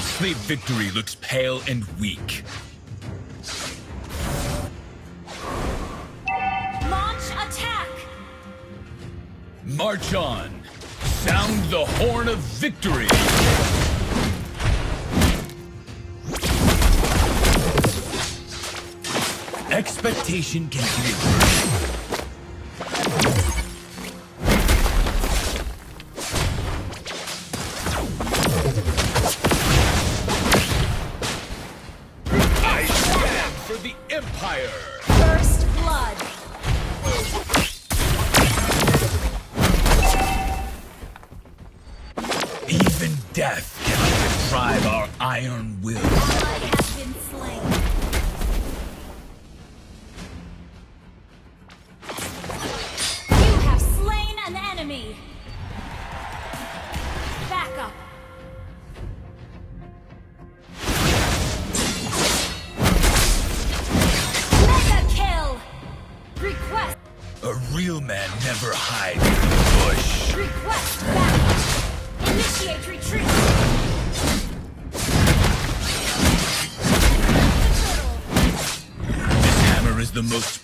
costly victory looks pale and weak. Launch attack! March on! Sound the horn of victory! Expectation can be ignored.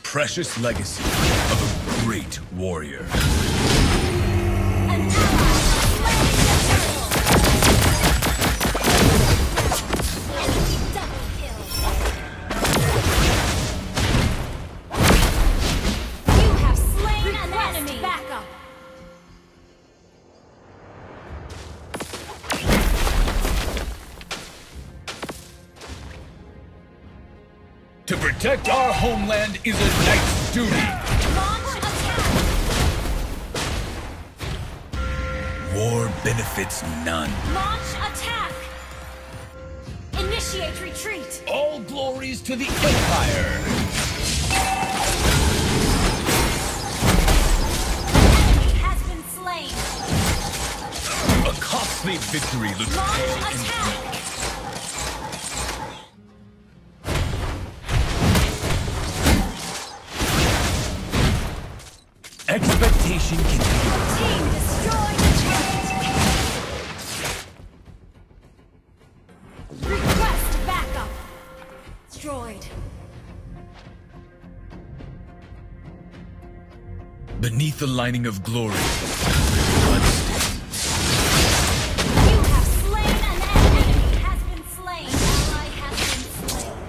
Precious legacy of a great warrior. An ally has slain the double kill. You have slain an enemy. Back up. To protect our homeland is a knight's duty. Launch attack! War benefits none. Launch attack! Initiate retreat! All glories to the Empire! Enemy has been slain. A costly victory looks pale and weak. Expectation can be team destroyed. Request backup. Destroyed. Beneath the lining of glory. You have slain an enemy. Has been slain. Ally has been slain.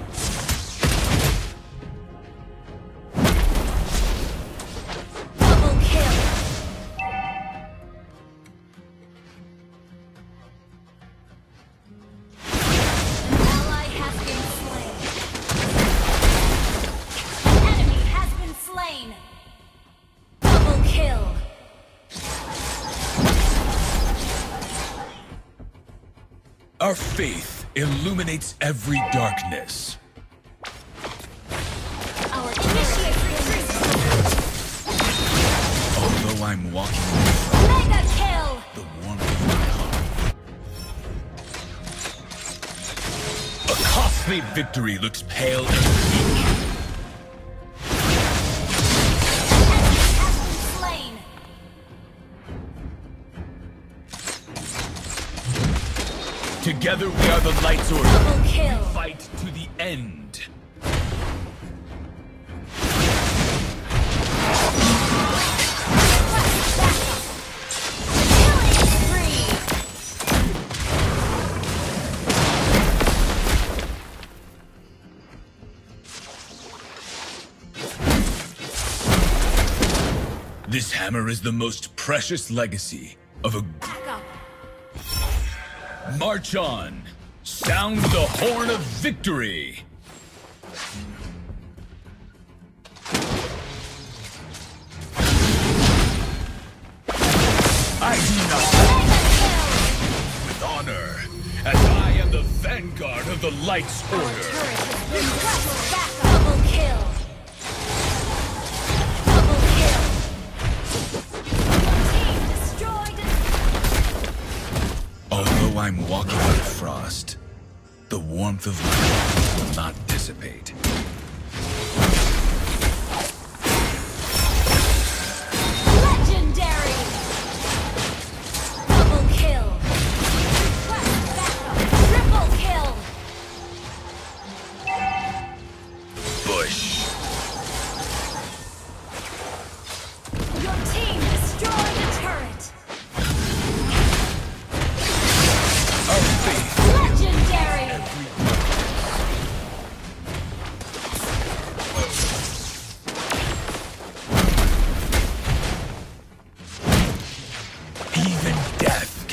Our faith illuminates every darkness. Our initiate. Although I'm walking away, mega kill. The warmth of my heart. A costly victory looks pale and weak. Enemy has been slain. Together we are the Light's Order. Double kill. We fight to the end. This hammer is the most precious legacy of a. March on! Sound the horn of victory! I do not fight with honor, as I am the vanguard of the Light's Order. Double kill! Double kill! Team destroyed and... Although I'm walking with frost, the warmth of my heart will not dissipate. Legendary! Double kill! Request backup! Triple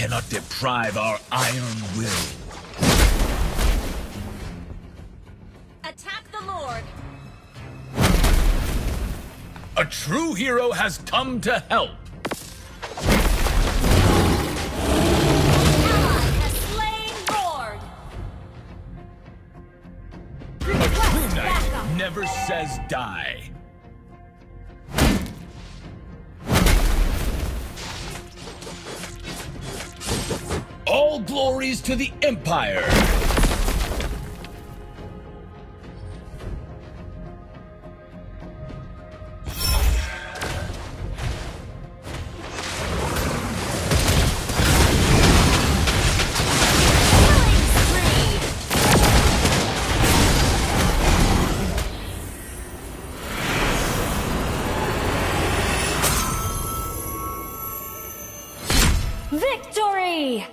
cannot deprive our iron will. Attack the Lord! A true hero has come to help! Never says die. All glories to the Empire. Victory!